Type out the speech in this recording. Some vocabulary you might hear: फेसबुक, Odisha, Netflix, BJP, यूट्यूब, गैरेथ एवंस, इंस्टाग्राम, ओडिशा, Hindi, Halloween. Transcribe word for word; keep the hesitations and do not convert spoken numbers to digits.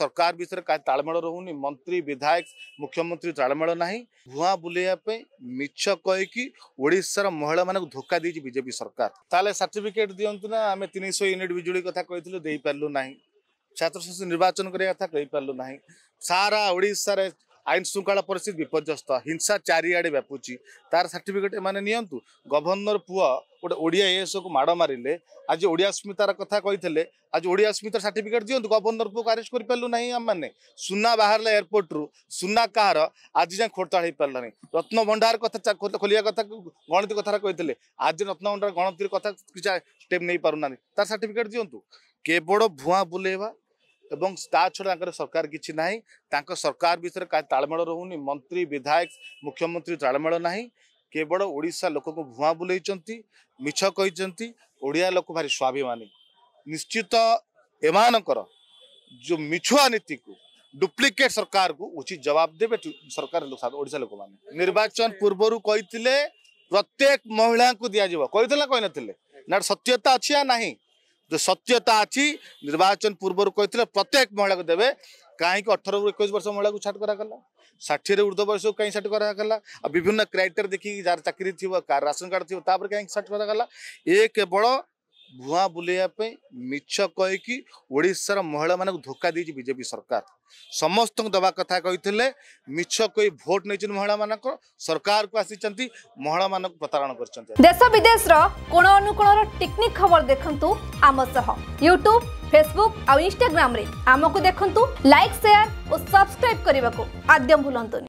सरकार भितर तालमेल रोनी मंत्री विधायक मुख्यमंत्री तालमेल ना भुआ बुलेवाई मिछ कहीकि ओडिशार महिला मान धोखा दी बीजेपी सरकार ताले सर्टिफिकेट दिंतु ना आम तीन सौ यूनिट बिजुली कथा कही दे पारू ना छात्र छात्री निर्वाचन करने कथा कही पारू ना सारा ओडिशार आईन श्रृंखला परिस्थिति विपर्यस्त हिंसा चारिआडे व्यापुची तार सर्टिफिकेट एमाने नियंतु गवर्नर पुआ गोटे ओडिया एएस को माड़ मारे आज ओडिया अस्मितार कथा कही आज ओडिया अस्मितार सर्टिफिकेट दिंतु गवर्नर पुआ को अरेस्ट कर पारू ना आम मैंने सुना बाहर एयरपोर्ट रु सुना कहार आज जाए खोड़ताल हो पारा रत्न भंडार कथा खोलिया कथा गणती कथार कही आज रत्न भंडार गणती कथा किसी स्टेप नहीं पारना तार सर्टिफिकेट दिंतु केवल भुआ बुलेवा एवं ता छड़ा सरकार किसी ना सरकार भितर तालमेल रोनी मंत्री विधायक मुख्यमंत्री तालमेल ना केवल ओडिशा लोक को भुआ बुले मिछ कही ओडिया लोक भारी स्वाभिमानी निश्चित एमानकर जो मिछुआ नीति को डुप्लिकेट सरकार को उचित जवाब देवे सरकार ओडिशा लोक मैंने निर्वाचन पूर्वर कही प्रत्येक महिला को दि जाव कही ना सत्यता अच्छी या ना जो सत्यता अच्छी निर्वाचन पूर्व कही प्रत्येक महिला को देवे कहीं अठर रु एक वर्ष महिला को छाट कराला षाठी ऊर्ध्व वर्ष को कहीं छाट कराला विभिन्न क्राइटेरिया देखिए जार चाकरी थी राशन कार्ड थी कहीं छाट कराला ये केवल भुआ बुलेवाई मिछ कहीकि ओडिशार महिला मान धोखा दी बीजेपी सरकार समस्त दवा कथा कही मिछ कही भोट नहीं महिला मान सरकार को आसी महिला मान प्रतारण कर देश विदेश कोण अनुकोण टेक्निक खबर देखंतु आम सह यूट्यूब फेसबुक और इंस्टाग्राम रे आम को देखंतु लाइक शेयर और सब्सक्राइब करने को आद्य भूलंतु।